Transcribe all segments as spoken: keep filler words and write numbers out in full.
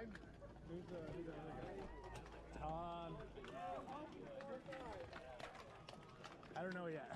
side? Who's the, who's the other guy? Tom. I don't know yet.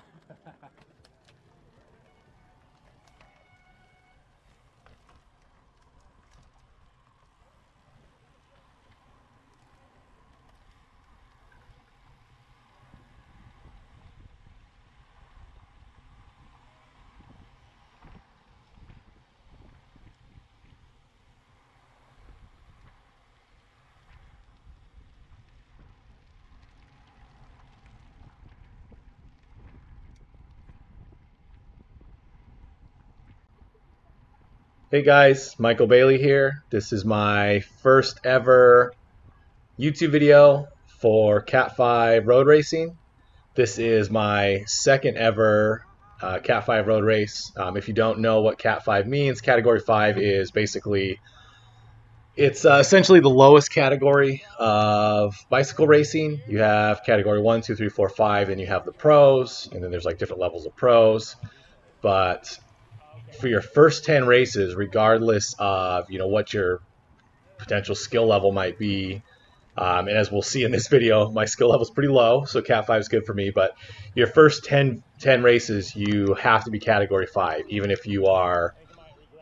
Hey guys, Michael Bailey here. This is my first ever YouTube video for Cat five road racing. This is my second ever uh, Cat five road race. Um, if you don't know what Cat five means, Category five is basically, it's uh, essentially the lowest category of bicycle racing. You have Category one, two, three, four, five, and you have the pros, and then there's like different levels of pros. But for your first ten races, regardless of you know what your potential skill level might be, um, and as we'll see in this video, my skill level is pretty low, so Cat five is good for me, but your first ten races, you have to be Category five, even if you are,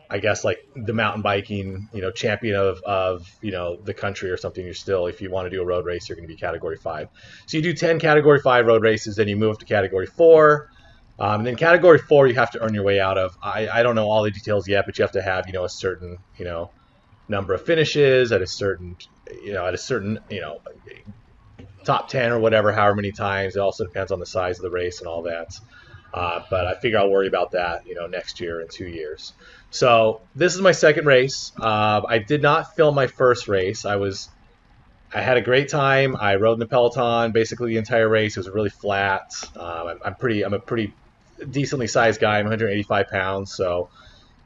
I guess, like the mountain biking you know champion of, of you know the country or something. You're still, if you want to do a road race, you're going to be Category five. So you do ten Category five road races, then you move to Category four. Um, and then Category four, you have to earn your way out of. I, I don't know all the details yet, but you have to have, you know, a certain, you know, number of finishes at a certain, you know, at a certain, you know, top ten or whatever, however many times. It also depends on the size of the race and all that. Uh, but I figure I'll worry about that, you know, next year in two years. So this is my second race. Uh, I did not film my first race. I was, I had a great time. I rode in the Peloton basically the entire race. It was really flat. Um, I'm, I'm pretty, I'm a pretty decently sized guy. I'm one hundred eighty-five pounds, so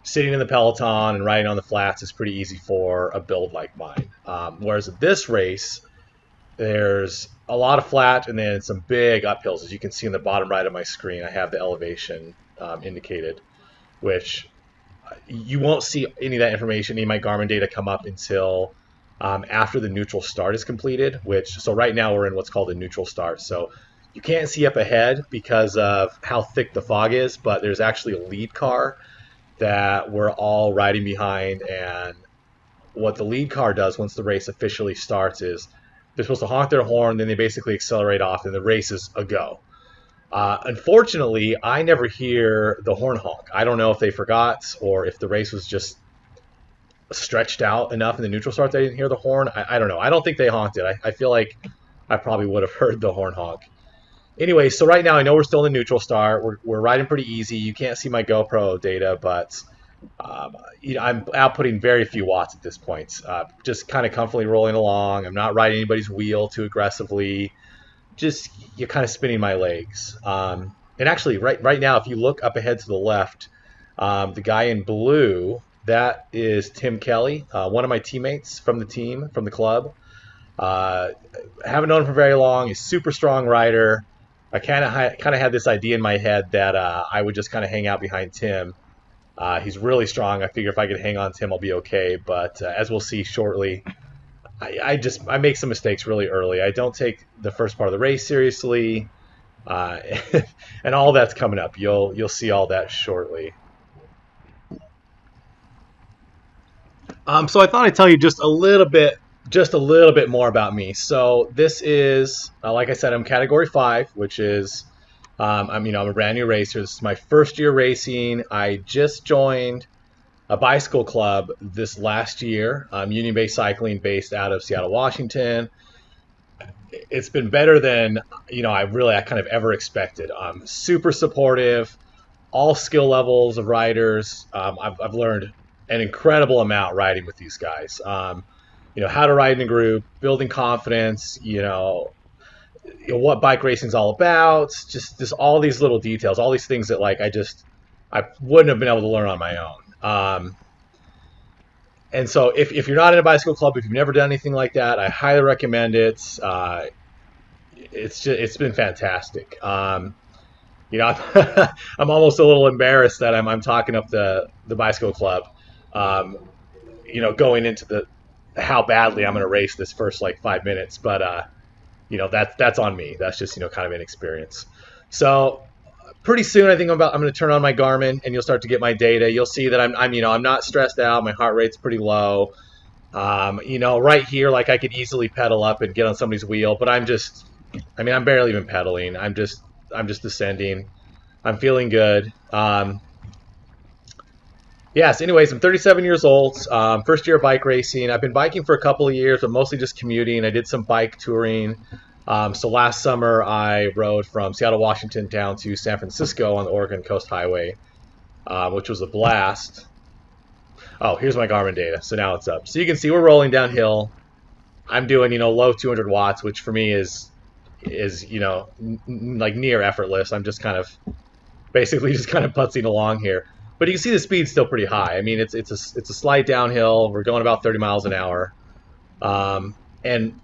sitting in the Peloton and riding on the flats is pretty easy for a build like mine. Um, whereas at this race, there's a lot of flat and then some big uphills. As you can see in the bottom right of my screen, I have the elevation um, indicated, which you won't see any of that information, any of my Garmin data come up until um, after the neutral start is completed, which, so right now we're in what's called a neutral start. So you can't see up ahead because of how thick the fog is, but there's actually a lead car that we're all riding behind, and what the lead car does once the race officially starts is they're supposed to honk their horn, then they basically accelerate off, and the race is a go. Uh, unfortunately, I never hear the horn honk. I don't know if they forgot or if the race was just stretched out enough in the neutral start that I didn't hear the horn. I, I don't know. I don't think they honked it. I, I feel like I probably would have heard the horn honk. Anyway, so right now I know we're still in the neutral start. We're, we're riding pretty easy. You can't see my GoPro data, but um, you know, I'm outputting very few watts at this point. Uh, just kind of comfortably rolling along. I'm not riding anybody's wheel too aggressively. Just you're kind of spinning my legs. Um, and actually, right right now, if you look up ahead to the left, um, the guy in blue, that is Tim Kelly, uh, one of my teammates from the team, from the club. Uh, I haven't known him for very long. He's a super strong rider. I kind of kind of had this idea in my head that uh, I would just kind of hang out behind Tim. Uh, he's really strong. I figure if I could hang on to him, I'll be okay. But uh, as we'll see shortly, I, I just I make some mistakes really early. I don't take the first part of the race seriously, uh, and all that's coming up. You'll you'll see all that shortly. Um, so I thought I'd tell you just a little bit. Just a little bit more about me. So this is, uh, like I said, I'm Category five, which is, um, I'm, you know, I'm a brand new racer. This is my first year racing. I just joined a bicycle club this last year, um, Union Bay Cycling, based out of Seattle, Washington. It's been better than, you know, I really, I kind of ever expected. Um, super supportive, all skill levels of riders. Um, I've, I've learned an incredible amount riding with these guys. Um, You know, how to ride in a group, building confidence, you know, you know what bike racing is all about, just, just all these little details, all these things that, like, I just, I wouldn't have been able to learn on my own. Um, and so if, if you're not in a bicycle club, if you've never done anything like that, I highly recommend it. Uh, it's just, it's been fantastic. Um, you know, I'm, I'm almost a little embarrassed that I'm, I'm talking up the, the bicycle club, um, you know, going into the, how badly I'm going to race this first like five minutes. But, uh, you know, that's, that's on me. That's just, you know, kind of inexperience. So pretty soon, I think I'm about, I'm going to turn on my Garmin and you'll start to get my data. You'll see that I'm, I'm, you know, I'm not stressed out. My heart rate's pretty low. Um, you know, right here, like I could easily pedal up and get on somebody's wheel, but I'm just, I mean, I'm barely even pedaling. I'm just, I'm just descending. I'm feeling good. Um, Yes, anyways, I'm thirty-seven years old, um, first year of bike racing. I've been biking for a couple of years, but mostly just commuting. I did some bike touring. Um, so last summer, I rode from Seattle, Washington down to San Francisco on the Oregon Coast Highway, uh, which was a blast. Oh, here's my Garmin data. So now it's up. So you can see we're rolling downhill. I'm doing, you know, low two hundred watts, which for me is, is you know, n like near effortless. I'm just kind of basically just kind of putzing along here. But you can see the speed's still pretty high. I mean, it's it's a it's a slight downhill. We're going about thirty miles an hour, um, and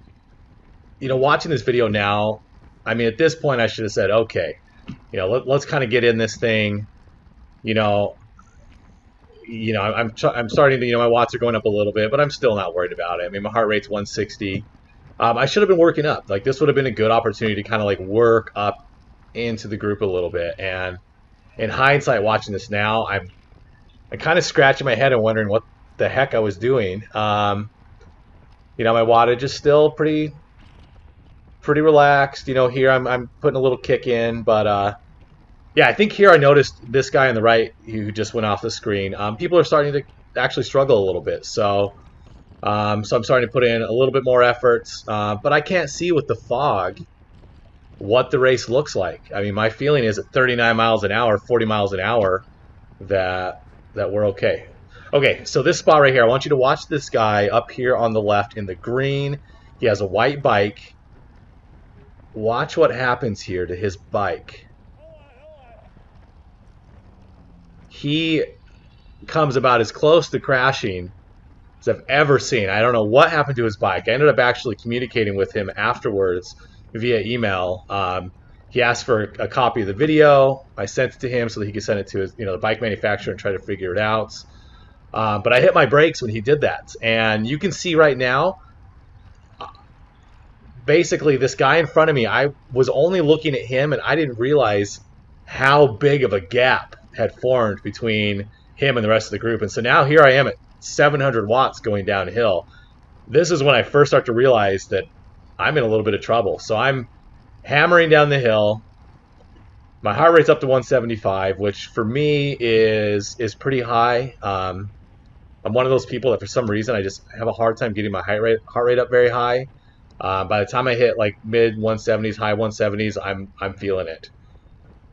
you know, watching this video now, I mean, at this point, I should have said, okay, you know, let, let's kind of get in this thing. You know, you know, I'm I'm starting to, you know, my watts are going up a little bit, but I'm still not worried about it. I mean, my heart rate's one sixty. Um, I should have been working up. Like this would have been a good opportunity to kind of like work up into the group a little bit. And in hindsight, watching this now, I'm, I'm kind of scratching my head and wondering what the heck I was doing. Um, you know, my wattage is still pretty, pretty relaxed. You know, here I'm, I'm putting a little kick in, but uh, yeah, I think here I noticed this guy on the right who just went off the screen. Um, people are starting to actually struggle a little bit, so um, so I'm starting to put in a little bit more efforts, uh, but I can't see with the fog what the race looks like. I mean, my feeling is at thirty-nine miles an hour, forty miles an hour, that that we're okay. Okay, so this spot right here, I want you to watch this guy up here on the left in the green. He has a white bike. Watch what happens here to his bike. He comes about as close to crashing as I've ever seen. I don't know what happened to his bike. I ended up actually communicating with him afterwards via email. Um, he asked for a copy of the video. I sent it to him so that he could send it to his, you know, the bike manufacturer and try to figure it out. Uh, but I hit my brakes when he did that. And you can see right now, basically this guy in front of me, I was only looking at him and I didn't realize how big of a gap had formed between him and the rest of the group. And so now here I am at seven hundred watts going downhill. This is when I first start to realize that I'm in a little bit of trouble. So I'm hammering down the hill. My heart rate's up to one seventy-five, which for me is is pretty high. Um, I'm one of those people that for some reason I just have a hard time getting my heart rate heart rate up very high. Uh, by the time I hit like mid one seventies, high one seventies, I'm I'm feeling it.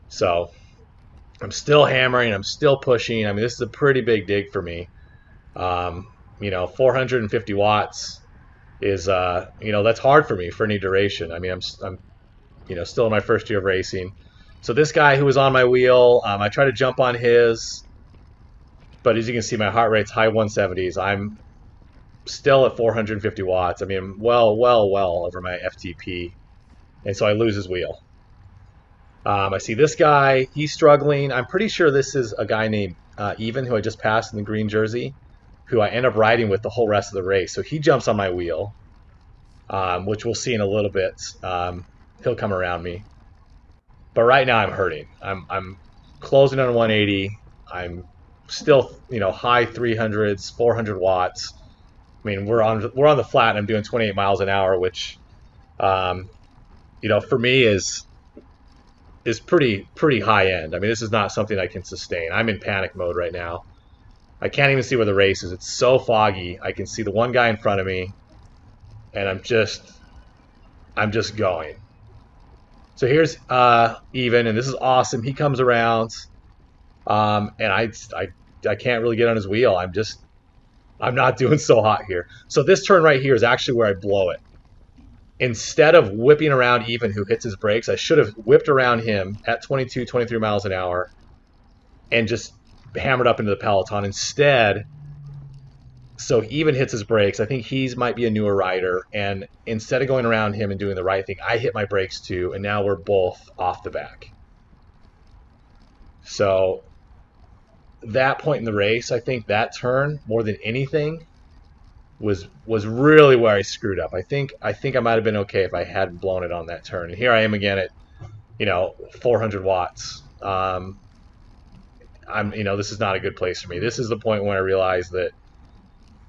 So I'm still hammering. I'm still pushing. I mean, this is a pretty big dig for me. Um, you know, four hundred fifty watts is, uh, you know, that's hard for me for any duration. I mean, I'm, I'm, you know, still in my first year of racing. So this guy who was on my wheel, um, I try to jump on his, but as you can see, my heart rate's high one seventies. I'm still at four hundred fifty watts. I mean, I'm well, well, well over my F T P. And so I lose his wheel. Um, I see this guy, he's struggling. I'm pretty sure this is a guy named uh, Evan, who I just passed in the green jersey, who I end up riding with the whole rest of the race. So he jumps on my wheel, um, which we'll see in a little bit. Um, he'll come around me. But right now I'm hurting. I'm, I'm closing on one eighty. I'm still, you know, high three hundreds, four hundred watts. I mean, we're on, we're on the flat and I'm doing twenty-eight miles an hour, which, um, you know, for me is, is pretty, pretty high end. I mean, this is not something I can sustain. I'm in panic mode right now. I can't even see where the race is. It's so foggy. I can see the one guy in front of me, and I'm just, I'm just going. So here's uh, Evan, and this is awesome. He comes around, um, and I, I, I can't really get on his wheel. I'm just, I'm not doing so hot here. So this turn right here is actually where I blow it. Instead of whipping around Evan, who hits his brakes, I should have whipped around him at twenty-two, twenty-three miles an hour, and just hammered up into the peloton instead. So he even hits his brakes. I think he's might be a newer rider, and instead of going around him and doing the right thing, I hit my brakes too, and now we're both off the back. So that point in the race, I think that turn more than anything was was really where I screwed up. I think I think I might have been okay if I hadn't blown it on that turn. And here I am again at, you know, four hundred watts. Um, I'm, you know, this is not a good place for me. This is the point when I realized that,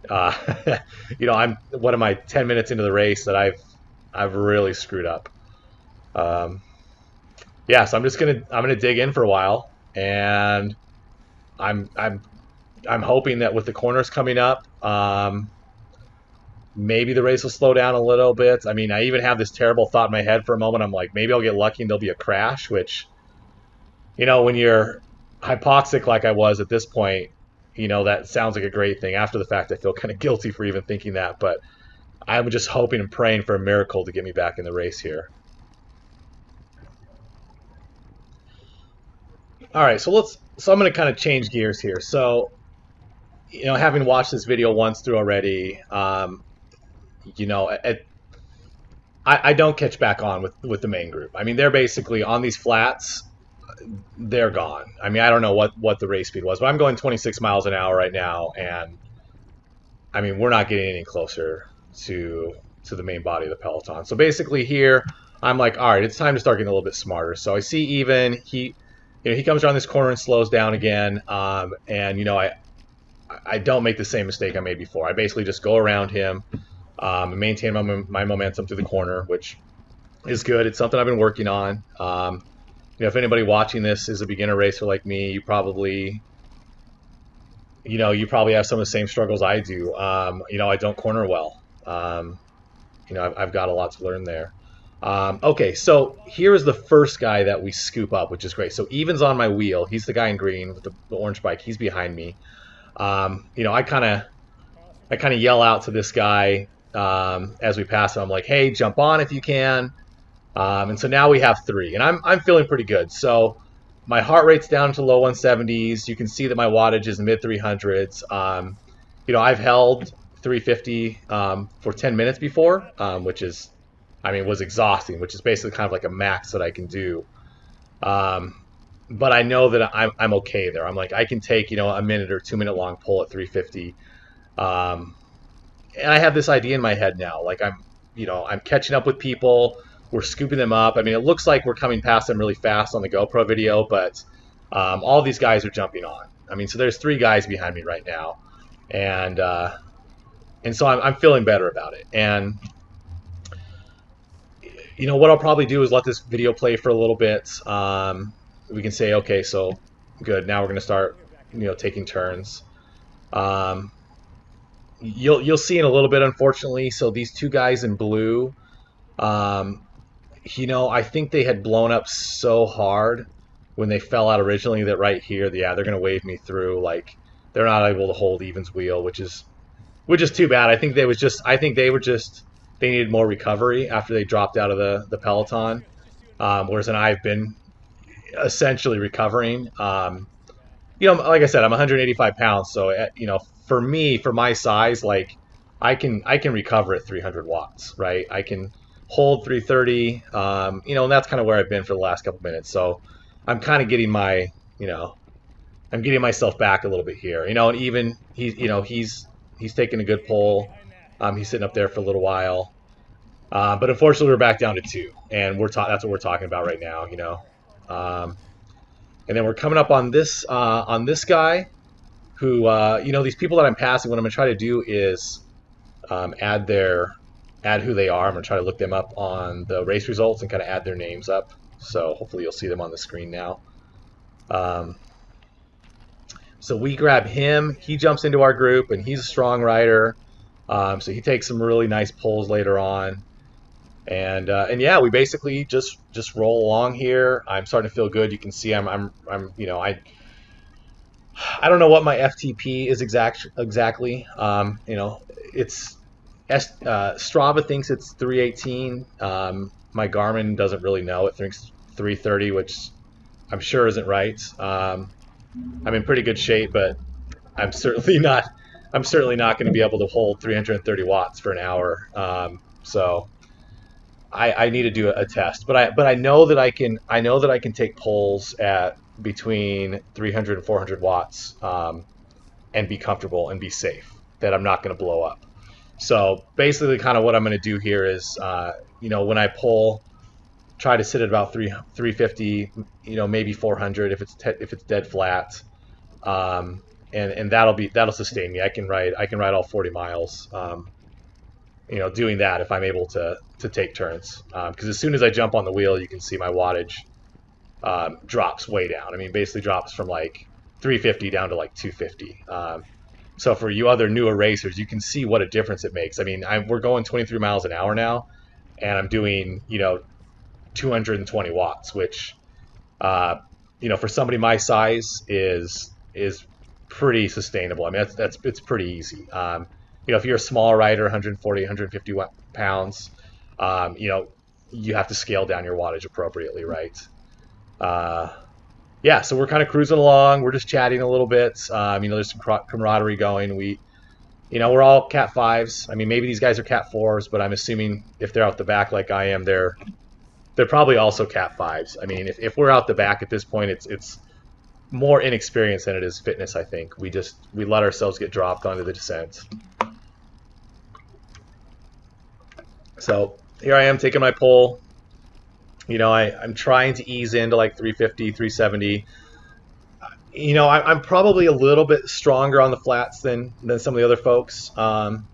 uh, you know, I'm, what am I, ten minutes into the race that I've I've really screwed up. Um, yeah, so I'm just gonna I'm gonna dig in for a while, and I'm I'm I'm hoping that with the corners coming up, um, maybe the race will slow down a little bit. I mean, I even have this terrible thought in my head for a moment. I'm like, maybe I'll get lucky and there'll be a crash, which, you know, when you're hypoxic like I was at this point, you know, that sounds like a great thing. After the fact, I feel kind of guilty for even thinking that, but I'm just hoping and praying for a miracle to get me back in the race here. All right, so let's, so I'm going to kind of change gears here. So, you know, having watched this video once through already, um, you know, at, I, I don't catch back on with, with the main group. I mean, they're basically on these flats, they're gone. I mean, I don't know what, what the race speed was, but I'm going twenty-six miles an hour right now. And I mean, we're not getting any closer to, to the main body of the peloton. So basically here, I'm like, all right, it's time to start getting a little bit smarter. So I see even he, you know, he comes around this corner and slows down again. Um, and, you know, I, I don't make the same mistake I made before. I basically just go around him, um, and maintain my, my momentum through the corner, which is good. It's something I've been working on. Um, you know, if anybody watching this is a beginner racer like me, you probably, you know, you probably have some of the same struggles I do. Um, you know, I don't corner well. Um, you know, I've, I've got a lot to learn there. Um, okay, so here is the first guy that we scoop up, which is great. So Evan's on my wheel. He's the guy in green with the, the orange bike. He's behind me. Um, you know, I kind of, I kind of yell out to this guy um, as we pass him. I'm like, "Hey, jump on if you can." Um, and so now we have three, and I'm, I'm feeling pretty good. So my heart rate's down to low one seventies. You can see that my wattage is mid three hundreds. Um, you know, I've held three fifty um, for ten minutes before, um, which is, I mean, was exhausting, which is basically kind of like a max that I can do. Um, but I know that I'm, I'm okay there. I'm like, I can take, you know, a minute or two minute long pull at three fifty. Um, and I have this idea in my head now, like I'm, you know, I'm catching up with people. We're scooping them up. I mean, it looks like we're coming past them really fast on the GoPro video, but um, all these guys are jumping on. I mean, so there's three guys behind me right now. And uh, and so I'm, I'm feeling better about it. And, you know, what I'll probably do is let this video play for a little bit. Um, we can say, okay, so good. Now we're going to start, you know, taking turns. Um, you'll, you'll see in a little bit, unfortunately. So these two guys in blue, um, you know, I think they had blown up so hard when they fell out originally that right here, yeah, they're going to wave me through. Like, they're not able to hold Evan's wheel, which is, which is too bad. I think they was just, I think they were just, they needed more recovery after they dropped out of the, the peloton. Um, whereas and I've been essentially recovering. Um, you know, like I said, I'm one hundred eighty-five pounds. So, at, you know, for me, for my size, like I can, I can recover at three hundred watts, right? I can hold three thirty, um, you know, and that's kind of where I've been for the last couple minutes. So I'm kind of getting my, you know, I'm getting myself back a little bit here, you know, and even he's, you know, he's, he's taking a good pull. Um, he's sitting up there for a little while. Uh, but unfortunately we're back down to two, and we're ta that's what we're talking about right now, you know? Um, and then we're coming up on this, uh, on this guy who, uh, you know, these people that I'm passing, what I'm gonna try to do is, um, add their, add who they are. I'm going to try to look them up on the race results and kind of add their names up. So hopefully you'll see them on the screen now. Um, so we grab him. He jumps into our group, and he's a strong rider. Um, so he takes some really nice pulls later on. And, uh, and yeah, we basically just, just roll along here. I'm starting to feel good. You can see I'm, I'm, I'm you know, I, I don't know what my F T P is exact, exactly. Um, you know, it's, Uh, Strava thinks it's three eighteen. Um, my Garmin doesn't really know. It thinks three thirty, which I'm sure isn't right. Um, I'm in pretty good shape, but I'm certainly not. I'm certainly not going to be able to hold three hundred thirty watts for an hour. Um, so I, I need to do a test. But I but I know that I can. I know that I can take pulls at between three hundred and four hundred watts um, and be comfortable and be safe. That I'm not going to blow up. So basically kind of what I'm going to do here is, uh, you know, when I pull, try to sit at about three fifty, you know, maybe four hundred if it's if it's dead flat. Um, and, and that'll be, that'll sustain me. I can ride, I can ride all forty miles, um, you know, doing that if I'm able to, to take turns. Um, 'cause as soon as I jump on the wheel, you can see my wattage, um, drops way down. I mean, basically drops from like three fifty down to like two fifty. Um, so for you other newer racers, you can see what a difference it makes. I mean, I'm, we're going twenty-three miles an hour now, and I'm doing, you know, two hundred twenty watts, which, uh, you know, for somebody my size is, is pretty sustainable. I mean, that's, that's, it's pretty easy. Um, you know, if you're a small rider, one forty, one fifty pounds, um, you know, you have to scale down your wattage appropriately, right? Uh, yeah, so we're kind of cruising along. We're just chatting a little bit. Um, you know, there's some camaraderie going. We, you know, we're all cat fives. I mean, maybe these guys are cat fours, but I'm assuming if they're out the back like I am, they're, they're probably also cat fives. I mean, if, if we're out the back at this point, it's, it's more inexperience than it is fitness, I think. We just, we let ourselves get dropped onto the descent. So here I am taking my pull. You know, I, I'm trying to ease into like three fifty, three seventy. You know, I, I'm probably a little bit stronger on the flats than, than some of the other folks. Um,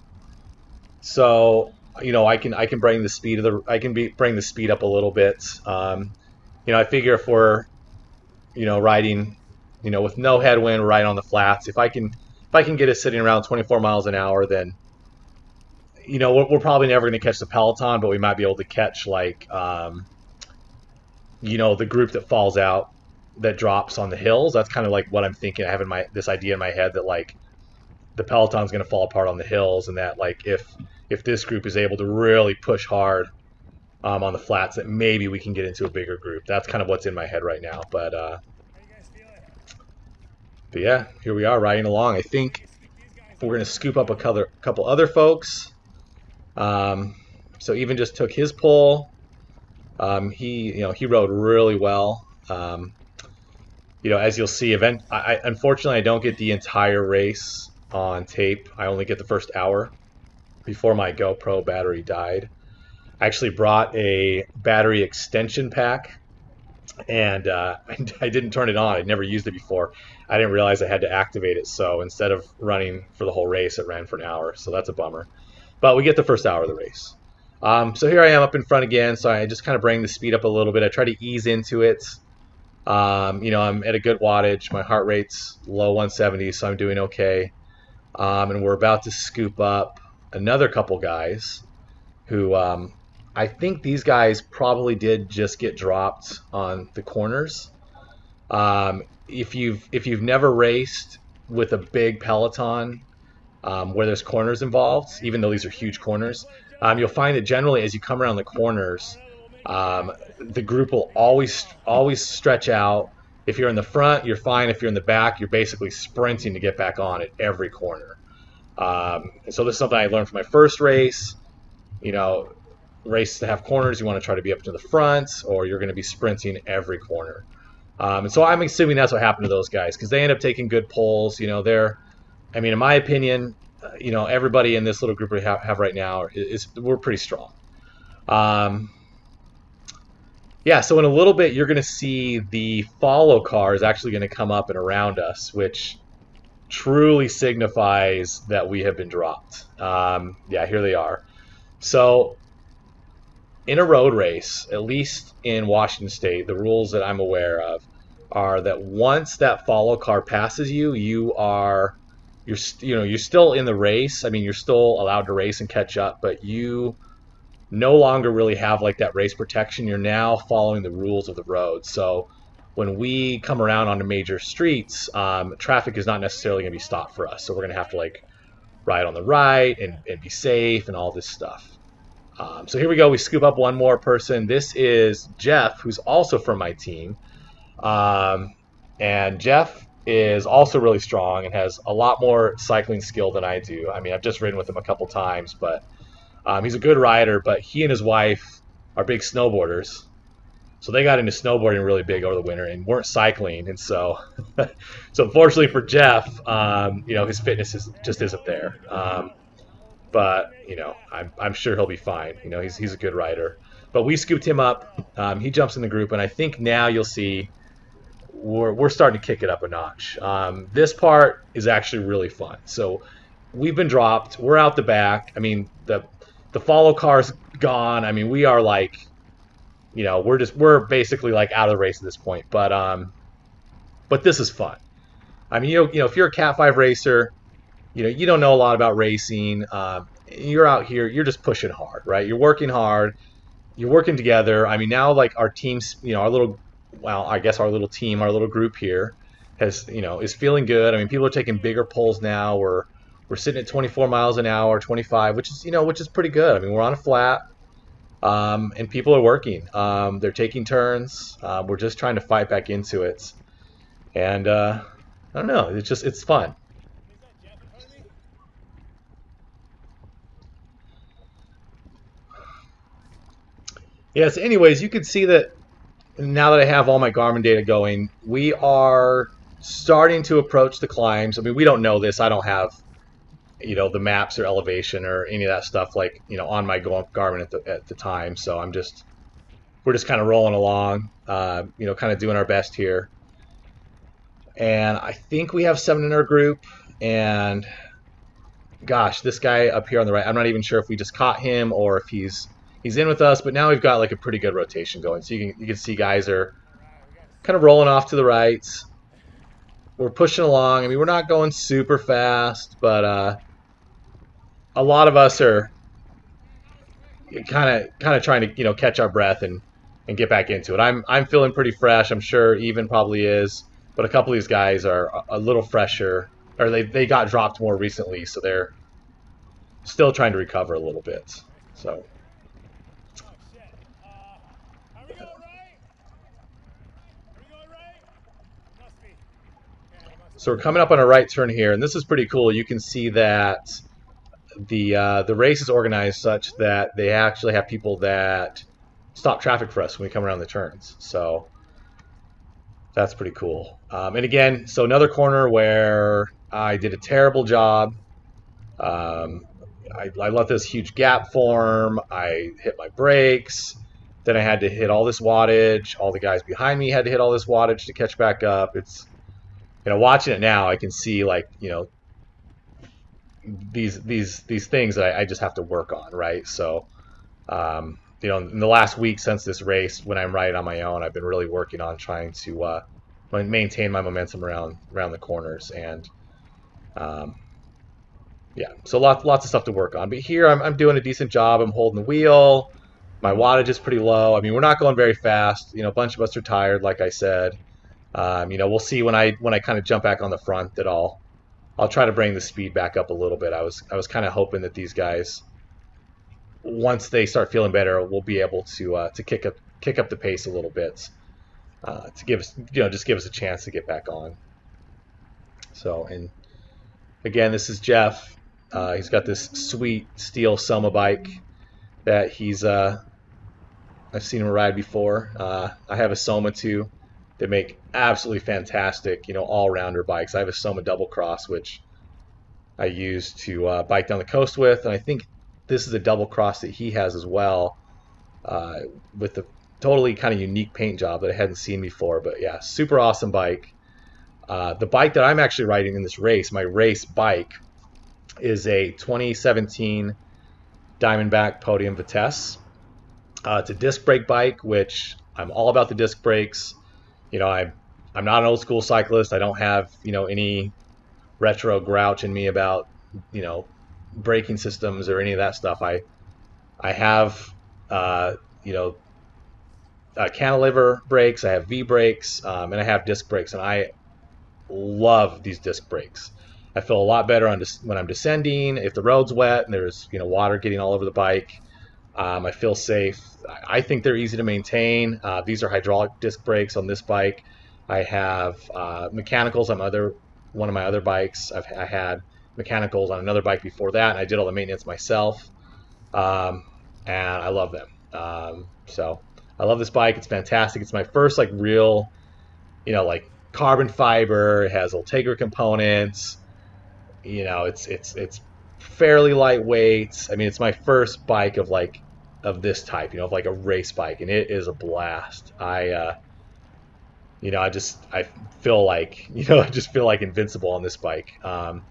so, you know, I can, I can bring the speed of the, I can be, bring the speed up a little bit. Um, you know, I figure if we're, you know, riding, you know, with no headwind, right on the flats, if I can, if I can get us sitting around twenty-four miles an hour, then, you know, we're, we're probably never going to catch the peloton, but we might be able to catch like, um, you know, the group that falls out, that drops on the hills. That's kind of like what I'm thinking. I have in my, this idea in my head that like the peloton's going to fall apart on the hills, and that like if if this group is able to really push hard um, on the flats, that maybe we can get into a bigger group. That's kind of what's in my head right now. But uh, how you guys feeling? But yeah, here we are riding along. I think we're going to scoop up a couple other folks. Um, so Evan just took his pull. Um, he, you know, he rode really well. Um, you know, as you'll see, event. I, unfortunately, I don't get the entire race on tape. I only get the first hour before my GoPro battery died. I actually brought a battery extension pack, and uh, I, I didn't turn it on. I'd never used it before. I didn't realize I had to activate it. So instead of running for the whole race, it ran for an hour. So that's a bummer. But we get the first hour of the race. Um, so here I am up in front again, so I just kind of bring the speed up a little bit. I try to ease into it. Um, you know, I'm at a good wattage. My heart rate's low one seventy, so I'm doing okay. Um, and we're about to scoop up another couple guys who um, I think these guys probably did just get dropped on the corners. Um, if you've if you've never raced with a big peloton um, where there's corners involved, even though these are huge corners, Um, you'll find that generally as you come around the corners, um, the group will always always stretch out. If you're in the front, you're fine. If you're in the back, you're basically sprinting to get back on at every corner. Um, and so this is something I learned from my first race. You know, races that have corners, you want to try to be up to the front, or you're going to be sprinting every corner. Um, and so I'm assuming that's what happened to those guys, because they end up taking good pulls. You know, they're, I mean, in my opinion, you know, everybody in this little group we have, have right now is, we're pretty strong. Um, yeah, so in a little bit, you're going to see the follow car is actually going to come up and around us, which truly signifies that we have been dropped. Um, yeah, here they are. So in a road race, at least in Washington State, the rules that I'm aware of are that once that follow car passes you, you are... You're, you know, you're still in the race. I mean, you're still allowed to race and catch up, but you no longer really have like that race protection. You're now following the rules of the road. So when we come around on the major streets, um, traffic is not necessarily going to be stopped for us. So we're going to have to like ride on the right and, and be safe and all this stuff. Um, so here we go. We scoop up one more person. This is Jeff, who's also from my team. Um, and Jeff is also really strong and has a lot more cycling skill than I do. I mean, I've just ridden with him a couple times, but um, he's a good rider, but he and his wife are big snowboarders. So they got into snowboarding really big over the winter and weren't cycling. And so, so unfortunately for Jeff, um, you know, his fitness is, just isn't there. Um, but you know, I'm I'm sure he'll be fine. You know, he's he's a good rider. But we scooped him up. Um, he jumps in the group, and I think now you'll see we're we're starting to kick it up a notch. Um, this part is actually really fun. So we've been dropped. We're out the back. I mean, the the follow car's gone. I mean, we are like, you know, we're just we're basically like out of the race at this point. But um, but this is fun. I mean, you know, you know, if you're a Cat five racer, you know, you don't know a lot about racing. Um, you're out here, you're just pushing hard, right? You're working hard. You're working together. I mean, now like our team's, you know, our little, well, I guess our little team, our little group here has, you know, is feeling good. I mean, people are taking bigger pulls now. We're we're sitting at twenty-four miles an hour, twenty-five, which is, you know, which is pretty good. I mean, we're on a flat, um, and people are working. Um, they're taking turns. Uh, we're just trying to fight back into it, and. Uh, I don't know. It's just, it's fun. Yeah, so anyways, you can see that now that I have all my Garmin data going, we are starting to approach the climbs. I mean, we don't know this. I don't have, you know, the maps or elevation or any of that stuff like, you know, on my Garmin at the, at the time. So I'm just, we're just kind of rolling along, uh, you know, kind of doing our best here. And I think we have seven in our group, and gosh, this guy up here on the right, I'm not even sure if we just caught him or if he's he's in with us, but now we've got like a pretty good rotation going. So you can, you can see guys are kind of rolling off to the right. We're pushing along. I mean, we're not going super fast, but uh, a lot of us are kind of kind of trying to, you know, catch our breath and, and get back into it. I'm, I'm feeling pretty fresh. I'm sure Evan probably is. But a couple of these guys are a little fresher, or they, they got dropped more recently, so they're still trying to recover a little bit. So, so we're coming up on a right turn here, and this is pretty cool. You can see that the, uh, the race is organized such that they actually have people that stop traffic for us when we come around the turns. So. That's pretty cool. Um, and again, so another corner where I did a terrible job. Um, I, I let this huge gap form. I hit my brakes. Then I had to hit all this wattage. All the guys behind me had to hit all this wattage to catch back up. It's, you know, watching it now, I can see like, you know, these these these things that I, I just have to work on, right? So, um, you know, in the last week since this race, when I'm riding on my own, I've been really working on trying to uh, maintain my momentum around around the corners, and um, yeah, so lots lots of stuff to work on. But here, I'm I'm doing a decent job. I'm holding the wheel. My wattage is pretty low. I mean, we're not going very fast. You know, a bunch of us are tired, like I said. Um, you know, we'll see when I when I kind of jump back on the front that I'll I'll try to bring the speed back up a little bit. I was I was kind of hoping that these guys, once they start feeling better, we'll be able to uh, to kick up kick up the pace a little bit, uh, to give us, you know, just give us a chance to get back on. So, and again, this is Jeff. Uh, he's got this sweet steel Soma bike that he's uh, I've seen him ride before. Uh, I have a Soma too. They make absolutely fantastic, you know, all-rounder bikes. I have a Soma Double Cross, which I use to uh, bike down the coast with, and I think this is a double cross that he has as well, uh, with a totally kind of unique paint job that I hadn't seen before. But yeah, super awesome bike. Uh, the bike that I'm actually riding in this race, my race bike, is a twenty seventeen Diamondback Podium Vitesse. Uh, it's a disc brake bike, which I'm all about the disc brakes. You know, I'm, I'm not an old school cyclist. I don't have, you know, any retro grouch in me about, you know, braking systems or any of that stuff. I I have uh, you know uh, cantilever brakes, I have V brakes, um, and I have disc brakes, and I love these disc brakes. I feel a lot better on when I'm descending. If the road's wet and there's, you know, water getting all over the bike, um, I feel safe. I think they're easy to maintain. Uh, these are hydraulic disc brakes on this bike. I have uh, mechanicals on other one of my other bikes. I've I had mechanicals on another bike before that, and I did all the maintenance myself, um, and I love them. Um, so I love this bike. It's fantastic. It's my first like real, you know, like carbon fiber. It has Ultegra components. You know, it's it's it's fairly lightweight. I mean, it's my first bike of like of this type, you know, of like a race bike, and it is a blast. I, uh, you know, I just I feel like you know I just feel like invincible on this bike. Um,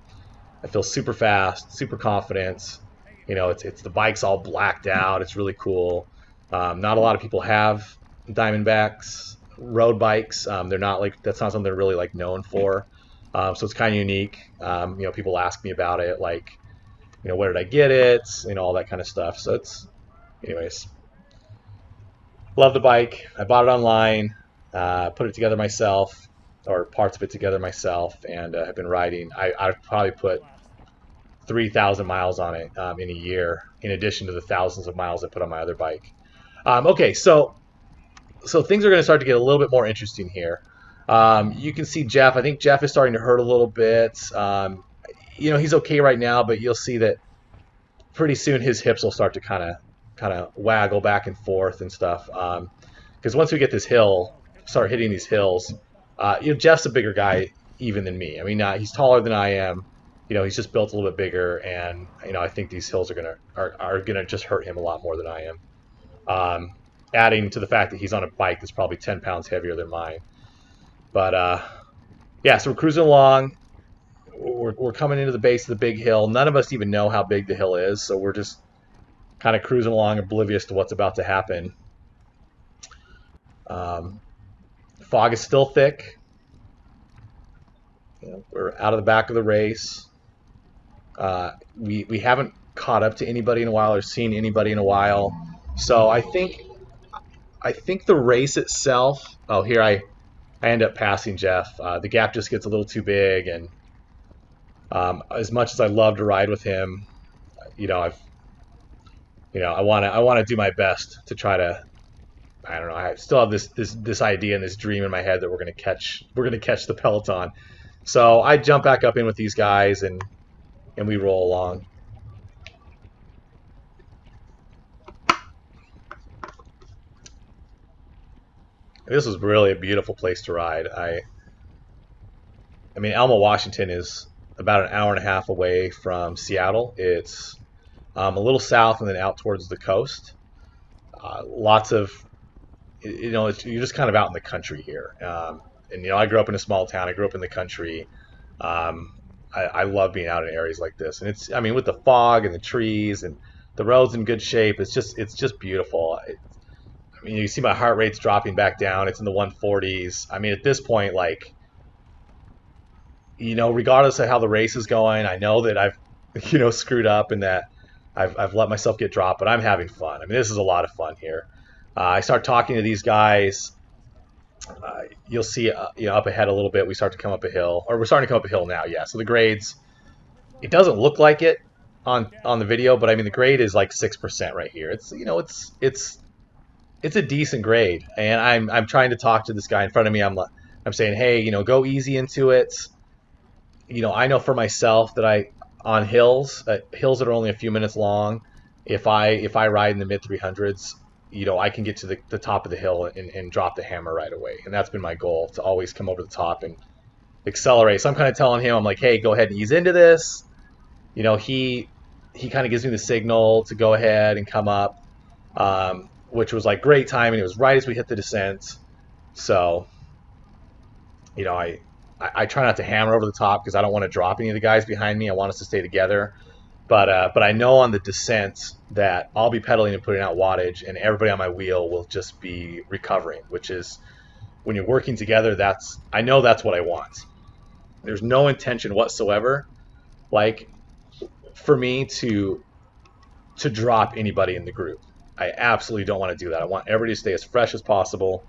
I feel super fast, super confident. You know, it's it's the bike's all blacked out. It's really cool. Um, not a lot of people have Diamondbacks road bikes. Um, they're not like that's not something they're really like known for. Um, so it's kind of unique. Um, you know, people ask me about it, like, you know, where did I get it? You know, all that kind of stuff. So it's, anyways, love the bike. I bought it online, uh, put it together myself, or parts of it together myself, and uh, I've been riding. I, I've probably put three thousand miles on it um, in a year, in addition to the thousands of miles I put on my other bike. Um, okay, so so things are going to start to get a little bit more interesting here. Um, you can see Jeff. I think Jeff is starting to hurt a little bit. Um, you know, he's okay right now, but you'll see that pretty soon his hips will start to kind of kind of waggle back and forth and stuff. Um, because once we get this hill, start hitting these hills, uh, you know, Jeff's a bigger guy even than me. I mean, uh, he's taller than I am. You know, he's just built a little bit bigger, and you know, I think these hills are gonna are, are gonna just hurt him a lot more than I am. Um, adding to the fact that he's on a bike that's probably ten pounds heavier than mine. But uh, yeah, so we're cruising along. We're, we're coming into the base of the big hill. None of us even know how big the hill is, so we're just kind of cruising along, oblivious to what's about to happen. Um, fog is still thick. You know, we're out of the back of the race. Uh, we we haven't caught up to anybody in a while or seen anybody in a while, so I think I think the race itself. Oh, here I. I end up passing Jeff. Uh, the gap just gets a little too big, and um, as much as I love to ride with him, you know, I've, you know, I want to, I want to do my best to try to, I don't know, I still have this, this, this idea and this dream in my head that we're gonna catch, we're gonna catch the peloton. So I jump back up in with these guys, and and we roll along. This was really a beautiful place to ride. I, I mean, Elma, Washington is about an hour and a half away from Seattle. It's um, a little south and then out towards the coast. Uh, lots of, you know, it's, you're just kind of out in the country here. Um, and, you know, I grew up in a small town. I grew up in the country. Um, I, I love being out in areas like this. And it's, I mean, with the fog and the trees and the roads in good shape, it's just, it's just beautiful. It, I mean, you see my heart rate's dropping back down. It's in the one forties. I mean, at this point, like, you know, regardless of how the race is going, I know that I've, you know, screwed up and that I've, I've let myself get dropped, but I'm having fun. I mean, this is a lot of fun here. Uh, I start talking to these guys. Uh, you'll see, uh, you know, up ahead a little bit, we start to come up a hill, or we're starting to come up a hill now. Yeah. So the grades, it doesn't look like it on, on the video, but I mean, the grade is like six percent right here. It's, you know, it's, it's, it's a decent grade, and I'm I'm trying to talk to this guy in front of me. I'm I'm saying, hey, you know, go easy into it. You know, I know for myself that I on hills, uh, hills that are only a few minutes long, if I if I ride in the mid three hundreds, you know, I can get to the, the top of the hill and, and drop the hammer right away. And that's been my goal, to always come over the top and accelerate. So I'm kind of telling him, I'm like, hey, go ahead and ease into this. You know, he he kind of gives me the signal to go ahead and come up. Um, which was like great timing. It was right as we hit the descent. So, you know, I, I, I try not to hammer over the top because I don't want to drop any of the guys behind me. I want us to stay together. But uh, but I know on the descent that I'll be pedaling and putting out wattage, and everybody on my wheel will just be recovering, which is when you're working together, that's I know that's what I want. There's no intention whatsoever, like, for me to to drop anybody in the group. I absolutely don't want to do that. I want everybody to stay as fresh as possible.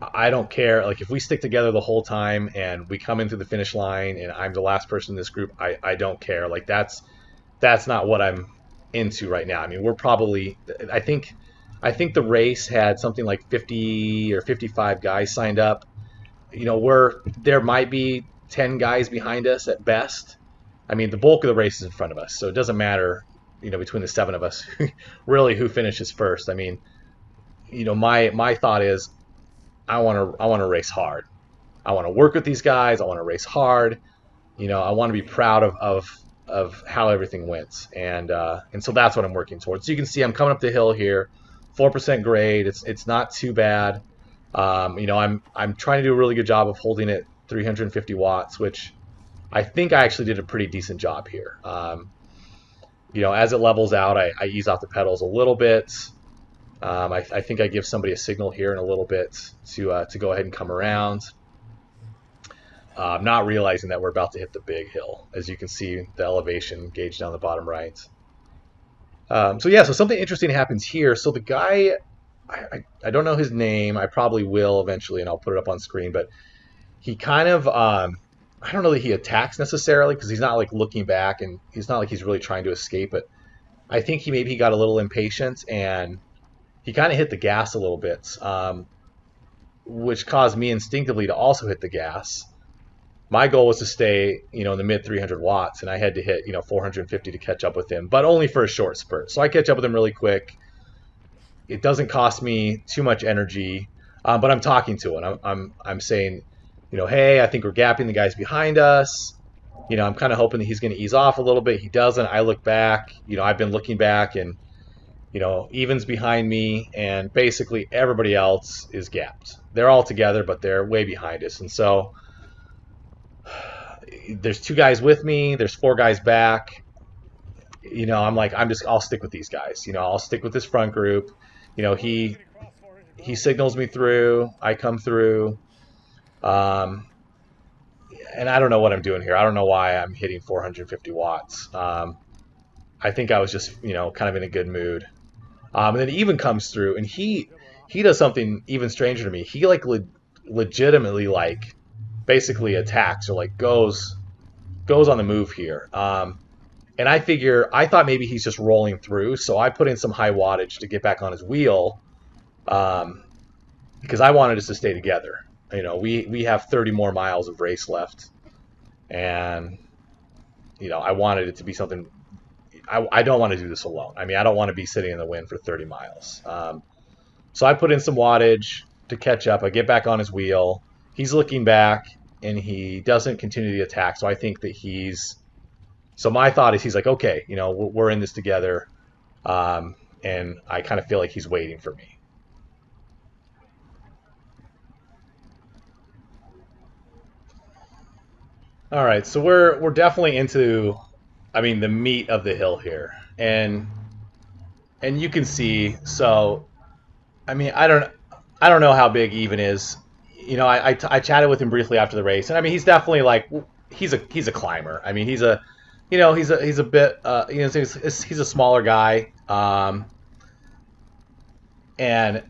I don't care. Like, if we stick together the whole time and we come in through the finish line and I'm the last person in this group, I, I don't care. Like, that's that's not what I'm into right now. I mean, we're probably I think I think the race had something like fifty or fifty-five guys signed up. You know, we're there might be ten guys behind us at best. I mean, the bulk of the race is in front of us, so it doesn't matter. You know, between the seven of us, really, who finishes first? I mean, you know, my my thought is, I want to I want to race hard. I want to work with these guys. I want to race hard. You know, I want to be proud of of of how everything went. And uh, and so that's what I'm working towards. So you can see I'm coming up the hill here, four percent grade. It's it's not too bad. Um, you know, I'm I'm trying to do a really good job of holding it three hundred fifty watts, which I think I actually did a pretty decent job here. Um, you know, as it levels out, I, I ease off the pedals a little bit. Um, I, I think I give somebody a signal here in a little bit to uh, to go ahead and come around. Uh, not realizing that we're about to hit the big hill, as you can see the elevation gauge down the bottom right. Um, so yeah, so something interesting happens here. So the guy, I, I, I don't know his name. I probably will eventually, and I'll put it up on screen. But he kind of, um, I don't know that he attacks necessarily, because he's not like looking back, and he's not like he's really trying to escape. But I think he maybe he got a little impatient, and he kind of hit the gas a little bit, um, which caused me instinctively to also hit the gas. My goal was to stay, you know, in the mid three hundred watts, and I had to hit, you know, four hundred fifty to catch up with him, but only for a short spurt. So I catch up with him really quick. It doesn't cost me too much energy, um, but I'm talking to him. I'm, I'm, I'm saying, you know, hey, I think we're gapping the guys behind us. You know, I'm kind of hoping that he's going to ease off a little bit. He doesn't. I look back. You know, I've been looking back, and you know, Evan's behind me, and basically everybody else is gapped. They're all together, but they're way behind us, and so. There's two guys with me. There's four guys back. You know, I'm like, I'm just, I'll stick with these guys. You know, I'll stick with this front group. You know, he he signals me through. I come through. Um, and I don't know what I'm doing here. I don't know why I'm hitting four hundred fifty watts. Um, I think I was just, you know, kind of in a good mood. Um, and then Evan comes through, and he he does something even stranger to me. He like le legitimately like. basically attacks, or like goes goes on the move here, um, and I figure I thought maybe he's just rolling through, so I put in some high wattage to get back on his wheel, um, because I wanted us to stay together. You know, we we have thirty more miles of race left, and you know I wanted it to be something. I, I don't want to do this alone. I mean, I don't want to be sitting in the wind for thirty miles. Um, so I put in some wattage to catch up. I get back on his wheel. He's looking back, and he doesn't continue the attack. So I think that he's. So my thought is he's like, okay, you know, we're in this together, um, and I kind of feel like he's waiting for me. All right, so we're we're definitely into, I mean, the meat of the hill here, and and you can see. So, I mean, I don't I don't know how big Evan is. You know, I, I, I chatted with him briefly after the race, and I mean, he's definitely like, he's a he's a climber. I mean, he's a, you know, he's a he's a bit, uh, you know, he's, he's a smaller guy, um, and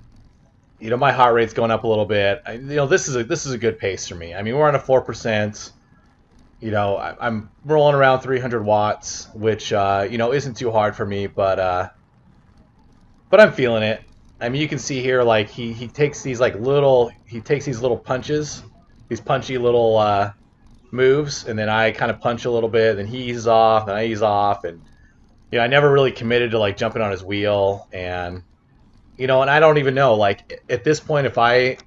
you know, my heart rate's going up a little bit. I, you know, this is a this is a good pace for me. I mean, we're on a four percent. You know, I, I'm rolling around three hundred watts, which uh, you know isn't too hard for me, but uh, but I'm feeling it. I mean, you can see here, like he he takes these like little he takes these little punches, these punchy little uh, moves, and then I kind of punch a little bit, then he eases off, and I ease off, and you know I never really committed to like jumping on his wheel, and you know, and I don't even know, like at this point, if I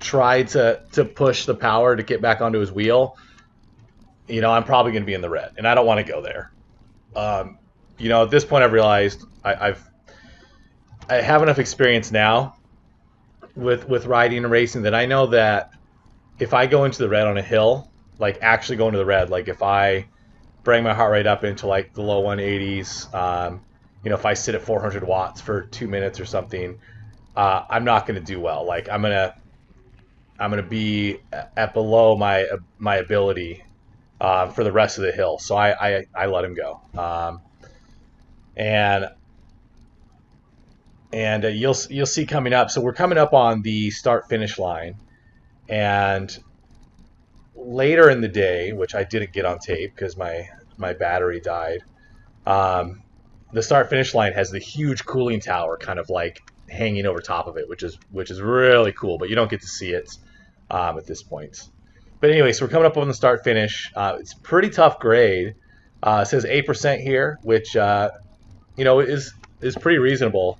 tried to to push the power to get back onto his wheel, you know, I'm probably going to be in the red, and I don't want to go there. Um, you know, at this point, I've realized I, I've I have enough experience now with with riding and racing that I know that if I go into the red on a hill, like actually go into the red, like if I bring my heart rate up into like the low one eighties, um, you know, if I sit at four hundred watts for two minutes or something, uh, I'm not going to do well. Like I'm gonna I'm gonna be at below my my ability uh, for the rest of the hill. So I I, I let him go, um, and. And uh, you'll you'll see coming up. So we're coming up on the start finish line, and later in the day, which I didn't get on tape because my my battery died. Um, the start finish line has the huge cooling tower kind of like hanging over top of it, which is which is really cool. But you don't get to see it um, at this point. But anyway, so we're coming up on the start finish. Uh, it's pretty tough grade. Uh, it says eight percent here, which uh, you know is is pretty reasonable.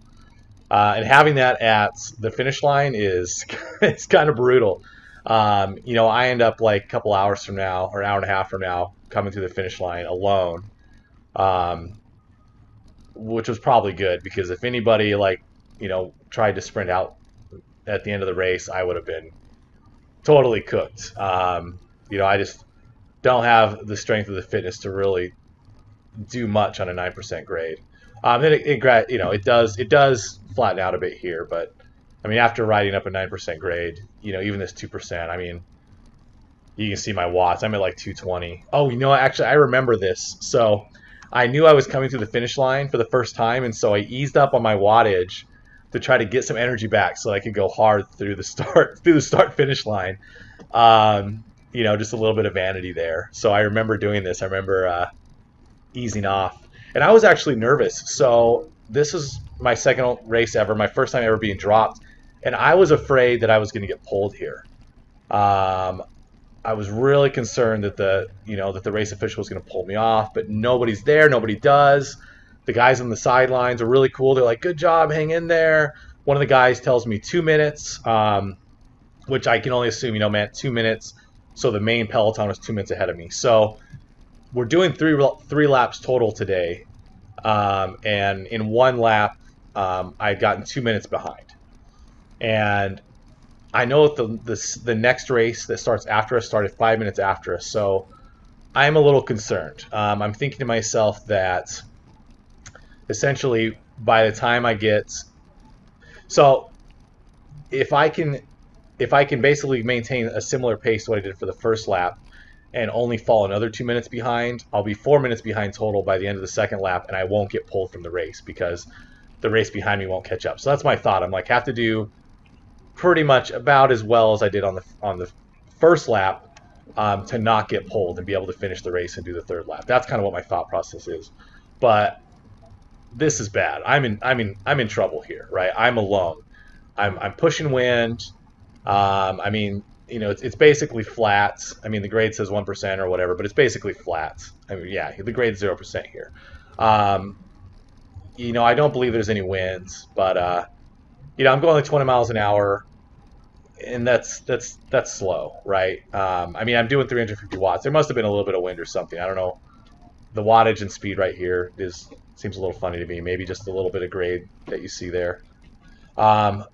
Uh, and having that at the finish line is it's kind of brutal. Um, you know, I end up like a couple hours from now, or an hour and a half from now, coming through the finish line alone, um, which was probably good, because if anybody, like, you know, tried to sprint out at the end of the race, I would have been totally cooked. Um, you know, I just don't have the strength of the fitness to really do much on a nine percent grade. Um, and it, it, you know, it does, it does flatten out a bit here, but I mean, after riding up a nine percent grade, you know, even this two percent, I mean, you can see my watts. I'm at like two twenty. Oh, you know, actually, I remember this. So I knew I was coming through the finish line for the first time, and so I eased up on my wattage to try to get some energy back so I could go hard through the start through the start finish line. Um, you know, just a little bit of vanity there. So I remember doing this. I remember uh, easing off, and I was actually nervous. So this was my second race ever, my first time ever being dropped. And I was afraid that I was going to get pulled here. Um, I was really concerned that the, you know, that the race official was going to pull me off, but nobody's there. Nobody does. The guys on the sidelines are really cool. They're like, good job, hang in there. One of the guys tells me two minutes, um, which I can only assume, you know, man, two minutes. So the main peloton was two minutes ahead of me. So we're doing three, three laps total today. Um, and in one lap, um, I'd gotten two minutes behind. And I know the, the the next race that starts after us started five minutes after us, so I'm a little concerned. Um, I'm thinking to myself that essentially by the time I get, so if I can if I can basically maintain a similar pace to what I did for the first lap and only fall another two minutes behind, I'll be four minutes behind total by the end of the second lap, and I won't get pulled from the race because the race behind me won't catch up. So that's my thought. I'm like, have to do pretty much about as well as I did on the on the first lap um, to not get pulled and be able to finish the race and do the third lap. That's kind of what my thought process is. But this is bad. I'm in I'm in I'm in trouble here, right? I'm alone. I'm I'm pushing wind. Um, I mean, you know, it's it's basically flat. I mean, the grade says one percent or whatever, but it's basically flat. I mean, yeah, the grade's zero percent here. Um, you know, I don't believe there's any winds, but uh, you know, I'm going like twenty miles an hour, and that's that's that's slow, right? Um, I mean, I'm doing three hundred fifty watts. There must have been a little bit of wind or something. I don't know. The wattage and speed right here is seems a little funny to me. Maybe just a little bit of grade that you see there. Um,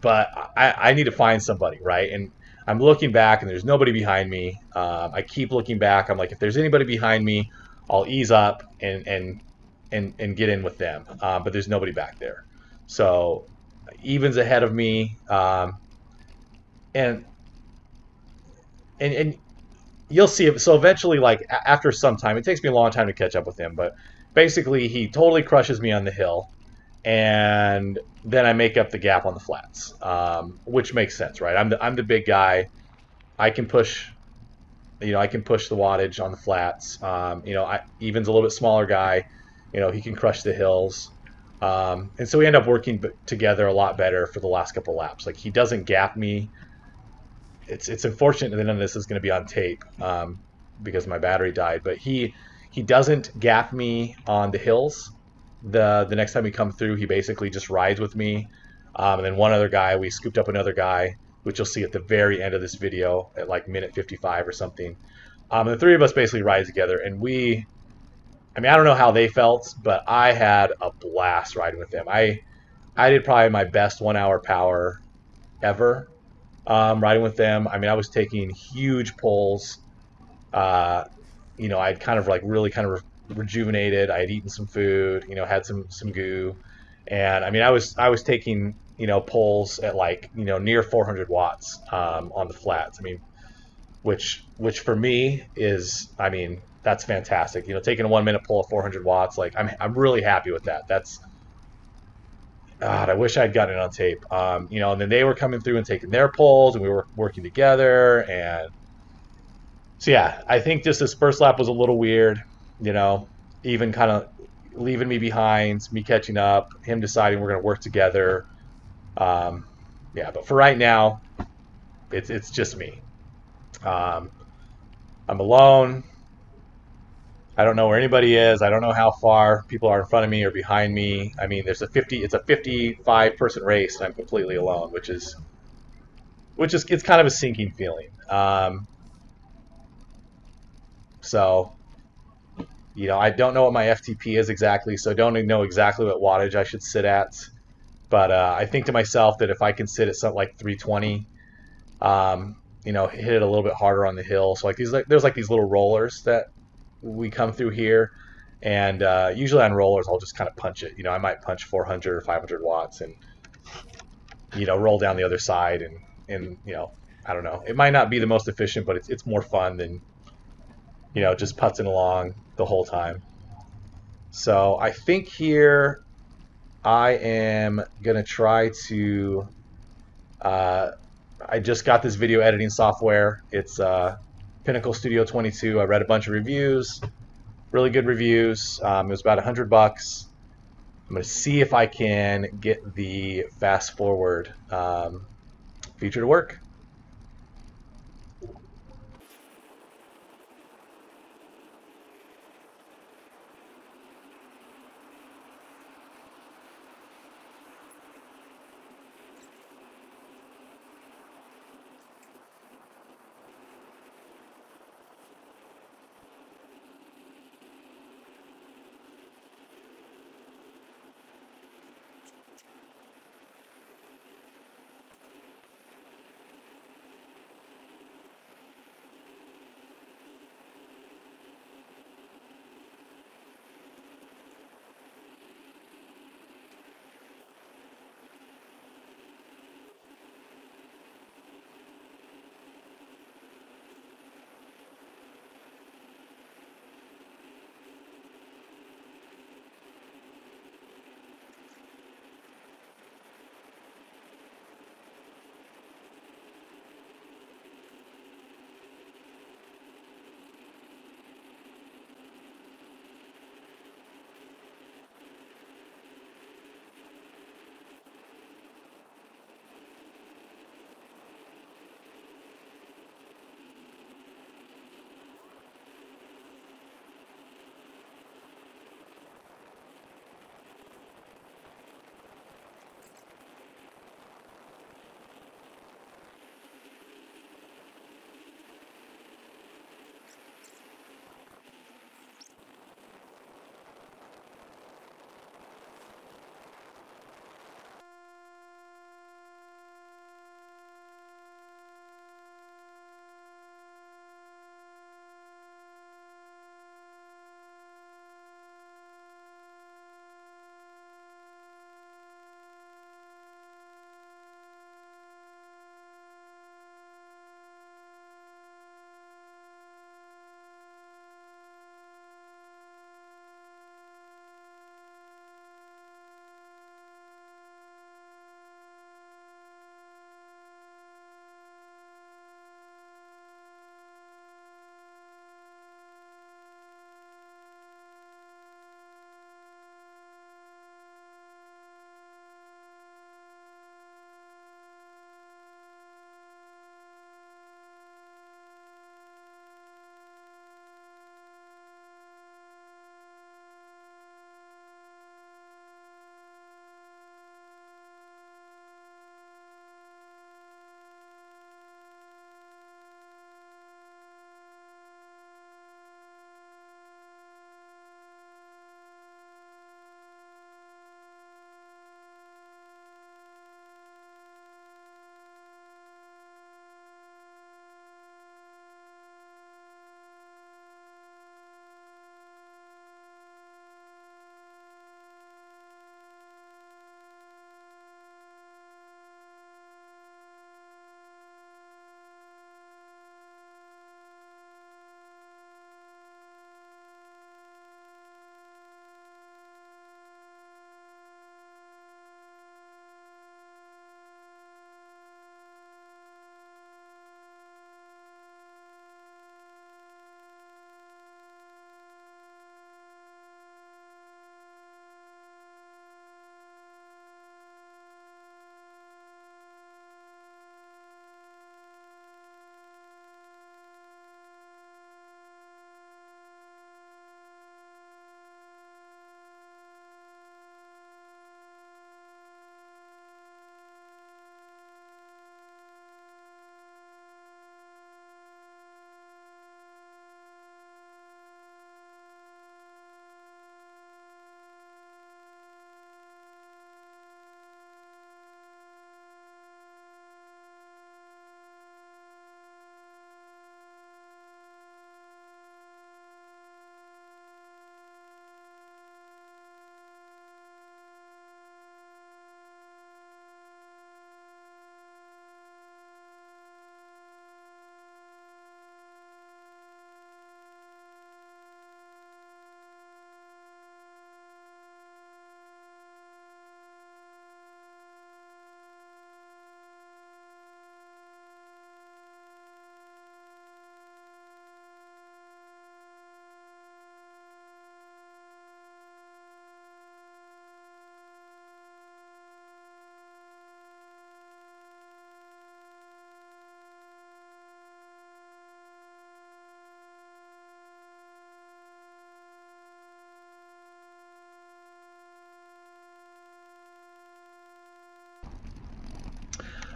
but I, I need to find somebody, right? And I'm looking back, and there's nobody behind me. Um, I keep looking back. I'm like, if there's anybody behind me, I'll ease up and and and and get in with them. Um, but there's nobody back there. So Evan's ahead of me, um, and and and you'll see it. So eventually, like after some time, it takes me a long time to catch up with him. But basically, he totally crushes me on the hill, and then I make up the gap on the flats, um, which makes sense, right? I'm the I'm the big guy. I can push. You know, I can push the wattage on the flats. Um, you know, I, Evan's a little bit smaller guy. You know, he can crush the hills. Um, and so we end up working b together a lot better for the last couple laps. Like, he doesn't gap me. It's it's unfortunate that none of this is going to be on tape um, because my battery died. But he he doesn't gap me on the hills. The the next time we come through, he basically just rides with me. Um, and then one other guy, we scooped up another guy, which you'll see at the very end of this video at like minute fifty-five or something. Um, and the three of us basically ride together, and we... I mean, I don't know how they felt, but I had a blast riding with them. I I did probably my best one-hour power ever um, riding with them. I mean, I was taking huge pulls. Uh, you know, I'd kind of like really kind of re rejuvenated. I had eaten some food, you know, had some some goo. And, I mean, I was I was taking, you know, pulls at like, you know, near four hundred watts um, on the flats. I mean, which which for me is, I mean... that's fantastic. You know, taking a one-minute pull of four hundred watts, like I'm, I'm really happy with that. That's, God, I wish I'd gotten it on tape. Um, you know, and then they were coming through and taking their pulls, and we were working together. And so, yeah, I think just this first lap was a little weird. You know, even kind of leaving me behind, me catching up, him deciding we're going to work together. Um, yeah, but for right now, it's it's just me. Um, I'm alone. I don't know where anybody is. I don't know how far people are in front of me or behind me. I mean, there's a fifty. It's a fifty-five person race, and I'm completely alone, which is, which is, it's kind of a sinking feeling. Um, So, you know, I don't know what my F T P is exactly, so I don't know exactly what wattage I should sit at. But uh, I think to myself that if I can sit at something like three twenty, um, you know, hit it a little bit harder on the hill. So like these, like, there's like these little rollers that we come through here, and uh, usually on rollers I'll just kind of punch it. You know, I might punch four hundred or five hundred watts, and you know, roll down the other side, and and you know, I don't know. It might not be the most efficient, but it's it's more fun than, you know, just putzing along the whole time. So I think here I am gonna try to. Uh, I just got this video editing software. It's uh, Pinnacle Studio twenty-two. I read a bunch of reviews, really good reviews. Um, it was about a hundred bucks. I'm gonna see if I can get the fast forward um, feature to work.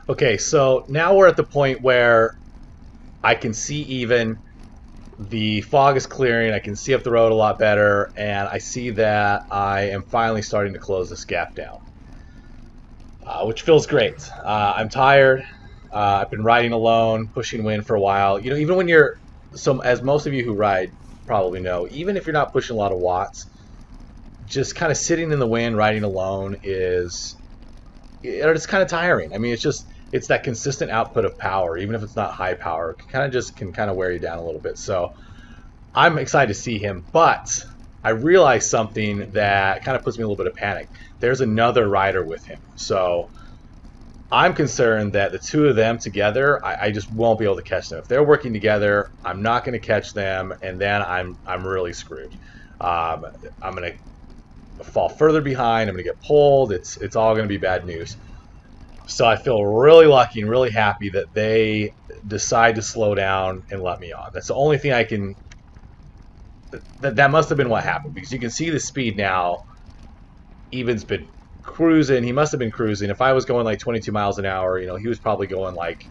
Okay, so now we're at the point where I can see even, the fog is clearing, I can see up the road a lot better, and I see that I am finally starting to close this gap down, uh, which feels great. Uh, I'm tired, uh, I've been riding alone, pushing wind for a while. You know, even when you're, so as most of you who ride probably know, even if you're not pushing a lot of watts, just kind of sitting in the wind, riding alone is, it's kind of tiring. I mean, it's just, it's that consistent output of power, even if it's not high power, it kind of just can kind of wear you down a little bit. So I'm excited to see him, but I realized something that kind of puts me in a little bit of panic. There's another rider with him. So I'm concerned that the two of them together, I, I just won't be able to catch them. If they're working together, I'm not going to catch them, and then I'm, I'm really screwed. Um, I'm going to fall further behind. I'm going to get pulled. It's, it's all going to be bad news. So I feel really lucky and really happy that they decide to slow down and let me on. That's the only thing I can, that, that must have been what happened, because you can see the speed now. Evan's been cruising. He must have been cruising. If I was going like twenty-two miles an hour, you know, he was probably going like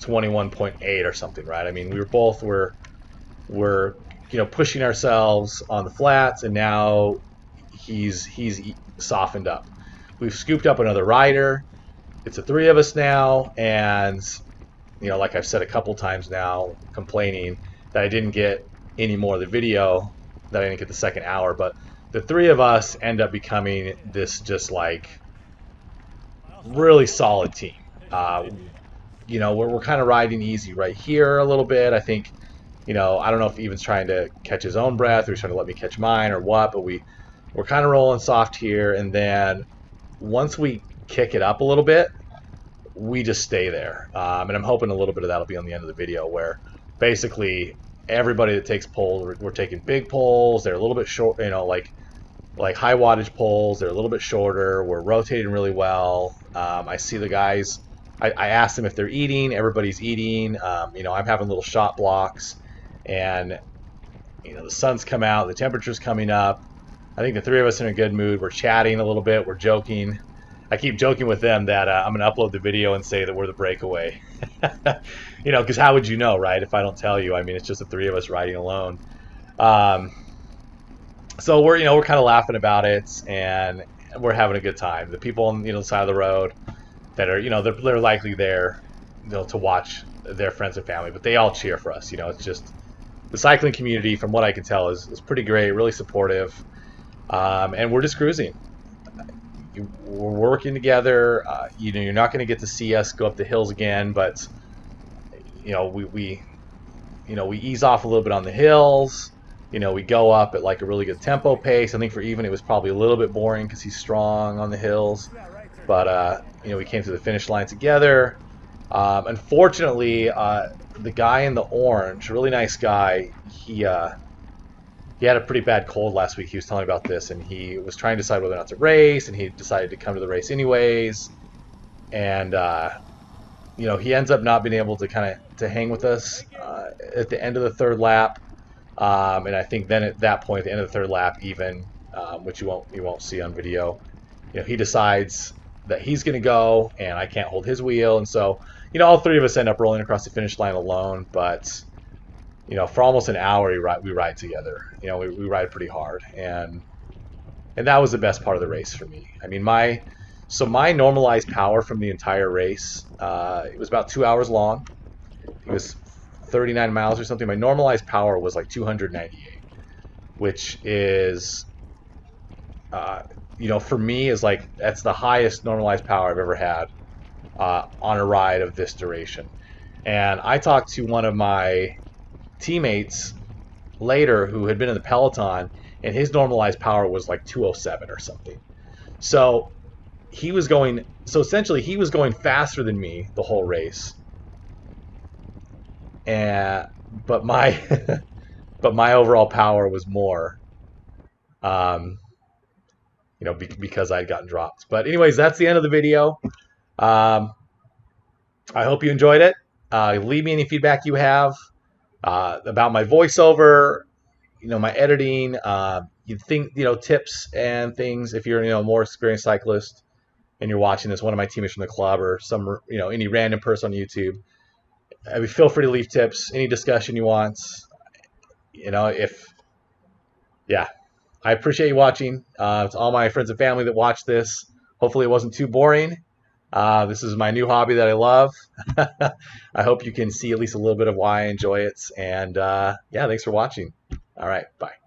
twenty-one point eight or something, right? I mean, we were both were, were, you know, pushing ourselves on the flats, and now he's, he's softened up. We've scooped up another rider. It's the three of us now, and, you know, like I've said a couple times now, complaining that I didn't get any more of the video, that I didn't get the second hour, but the three of us end up becoming this just, like, really solid team. Uh, you know, we're, we're kind of riding easy right here a little bit. I think, you know, I don't know if Evan's trying to catch his own breath, or he's trying to let me catch mine, or what, but we, we're kind of rolling soft here, and then once we kick it up a little bit, we just stay there, um, and I'm hoping a little bit of that'll be on the end of the video, where basically everybody that takes poles, we're, we're taking big poles, they're a little bit short, you know, like like high wattage poles, they're a little bit shorter, we're rotating really well. um, I see the guys, I, I asked them if they're eating, everybody's eating. um, you know, I'm having little shot blocks, and you know, the sun's come out, the temperature's coming up. I think the three of us are in a good mood, we're chatting a little bit, we're joking. I keep joking with them that uh, I'm going to upload the video and say that we're the breakaway. You know, because how would you know, right, if I don't tell you? I mean, it's just the three of us riding alone. Um, so we're, you know, we're kind of laughing about it, and we're having a good time. The people on, you know, the side of the road that are, you know, they're, they're likely there, you know, to watch their friends and family, but they all cheer for us. You know, it's just the cycling community, from what I can tell, is, is pretty great, really supportive, um, and we're just cruising. We're working together. Uh, you know, you're not going to get to see us go up the hills again, but you know, we, we, you know, we ease off a little bit on the hills. You know, we go up at like a really good tempo pace. I think for Evan, it was probably a little bit boring because he's strong on the hills, but uh, you know, we came to the finish line together. Um, unfortunately, uh, the guy in the orange, really nice guy, he. Uh, He had a pretty bad cold last week. He was telling me about this, and he was trying to decide whether or not to race, and he decided to come to the race anyways. And, uh, you know, he ends up not being able to kind of to hang with us uh, at the end of the third lap. Um, and I think then at that point, at the end of the third lap, even, um, which you won't, you won't see on video, you know, he decides that he's going to go, and I can't hold his wheel. And so, you know, all three of us end up rolling across the finish line alone, but you know, for almost an hour, we ride, we ride together. You know, we, we ride pretty hard, and and that was the best part of the race for me. I mean, my so my normalized power from the entire race, uh, it was about two hours long. It was thirty-nine miles or something. My normalized power was like two hundred ninety-eight, which is, uh, you know, for me is like that's the highest normalized power I've ever had uh, on a ride of this duration. And I talked to one of my teammates later who had been in the peloton, and his normalized power was like two oh seven or something. So he was going, so essentially he was going faster than me the whole race, and but my but my overall power was more, um you know, be, because I'd gotten dropped. But anyways, that's the end of the video. um I hope you enjoyed it. Uh leave me any feedback you have Uh, about my voiceover, you know, my editing, uh, you think, you know, tips and things if you're, you know, a more experienced cyclist. and you're watching this, one of my teammates from the club or some, you know, any random person on YouTube, I mean, feel free to leave tips, any discussion you want. You know, if, yeah, I appreciate you watching. Uh, to all my friends and family that watch this, hopefully it wasn't too boring. Uh, this is my new hobby that I love. I hope you can see at least a little bit of why I enjoy it. And uh, yeah, thanks for watching. All right, bye.